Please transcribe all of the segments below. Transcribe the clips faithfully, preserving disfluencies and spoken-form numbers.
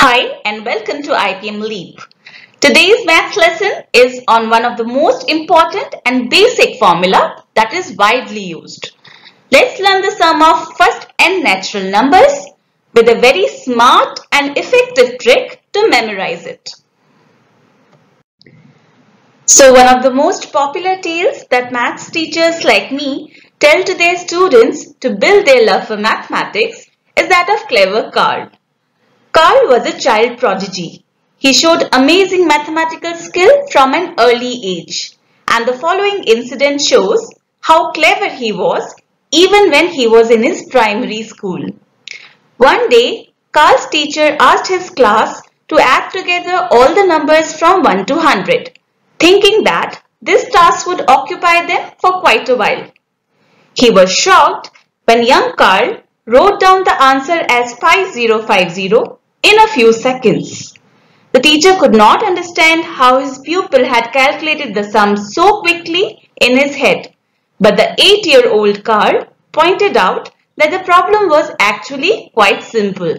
Hi and welcome to I P M Leap. Today's math lesson is on one of the most important and basic formula that is widely used. Let's learn the sum of first n natural numbers with a very smart and effective trick to memorize it. So one of the most popular tales that maths teachers like me tell to their students to build their love for mathematics is that of clever Carl. Carl was a child prodigy. He showed amazing mathematical skill from an early age, and the following incident shows how clever he was even when he was in his primary school. One day, Carl's teacher asked his class to add together all the numbers from one to one hundred, thinking that this task would occupy them for quite a while. He was shocked when young Carl wrote down the answer as five thousand fifty in a few seconds. The teacher could not understand how his pupil had calculated the sum so quickly in his head. But the eight-year-old Carl pointed out that the problem was actually quite simple.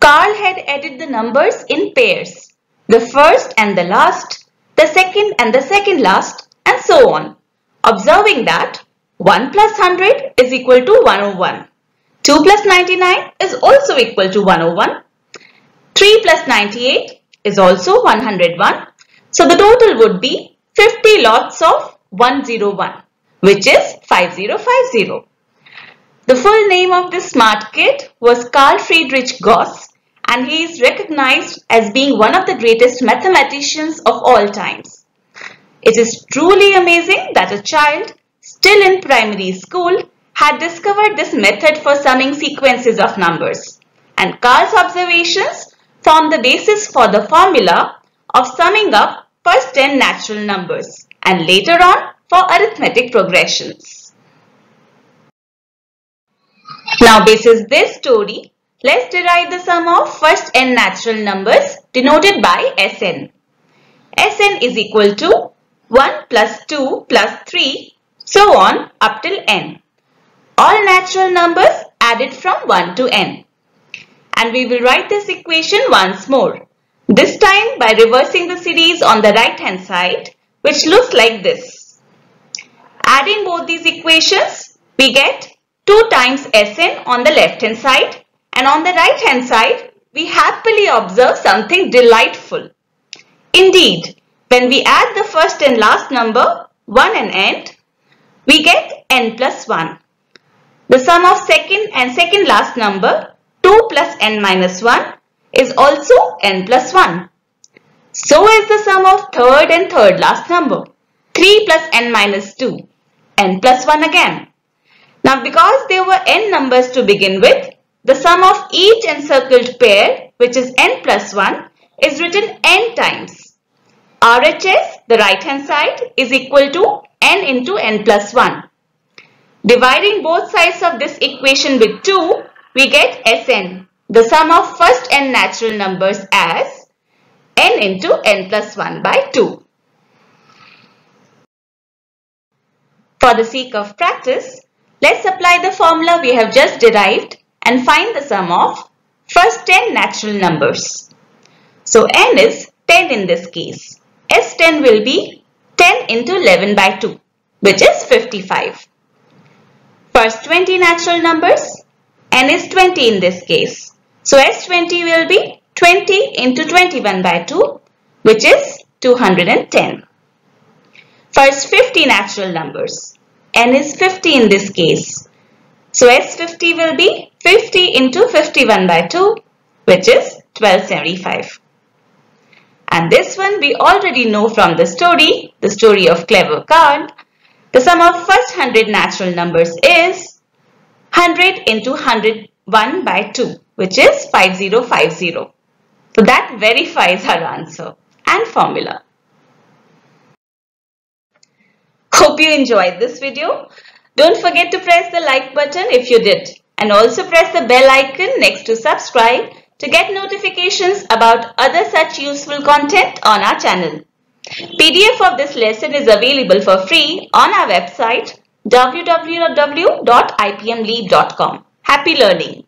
Carl had added the numbers in pairs, the first and the last, the second and the second last, and so on, observing that one plus one hundred is equal to one hundred one. two plus ninety-nine is also equal to one hundred one. three plus ninety-eight is also one hundred one. So the total would be fifty lots of one hundred one, which is five thousand fifty. The full name of this smart kid was Carl Friedrich Gauss, and he is recognized as being one of the greatest mathematicians of all times. It is truly amazing that a child still in primary school had discovered this method for summing sequences of numbers, and Carl's observations form the basis for the formula of summing up first ten natural numbers and later on for arithmetic progressions. Now, basis this story, let's derive the sum of first n natural numbers denoted by S N. S N is equal to one plus two plus three, so on up till n. All natural numbers added from one to n. And we will write this equation once more, this time by reversing the series on the right hand side, which looks like this. Adding both these equations, we get two times S N on the left hand side, and on the right hand side we happily observe something delightful. Indeed, when we add the first and last number, one and n, we get n plus one. The sum of second and second last number, two plus n minus one, is also n plus one. So is the sum of third and third last number, three plus n minus two, n plus one again. Now, because there were n numbers to begin with, the sum of each encircled pair, which is n plus one, is written n times. R H S, the right hand side, is equal to n into n plus one. Dividing both sides of this equation with two, we get S N, the sum of first n natural numbers, as n into n plus one by two. For the sake of practice, let's apply the formula we have just derived and find the sum of first ten natural numbers. So n is ten in this case. S ten will be ten into eleven by two, which is fifty-five. First twenty natural numbers, n is twenty in this case. So S twenty will be twenty into twenty-one by two, which is two hundred ten. First fifty natural numbers, n is fifty in this case. So S fifty will be fifty into fifty-one by two, which is twelve seventy-five. And this one we already know from the story, the story of clever Carl. The sum of first one hundred natural numbers is one hundred into one hundred one by two, which is five thousand fifty. So that verifies our answer and formula. Hope you enjoyed this video. Don't forget to press the like button if you did, and also press the bell icon next to subscribe to get notifications about other such useful content on our channel. P D F of this lesson is available for free on our website w w w dot i p m leap dot com. Happy learning!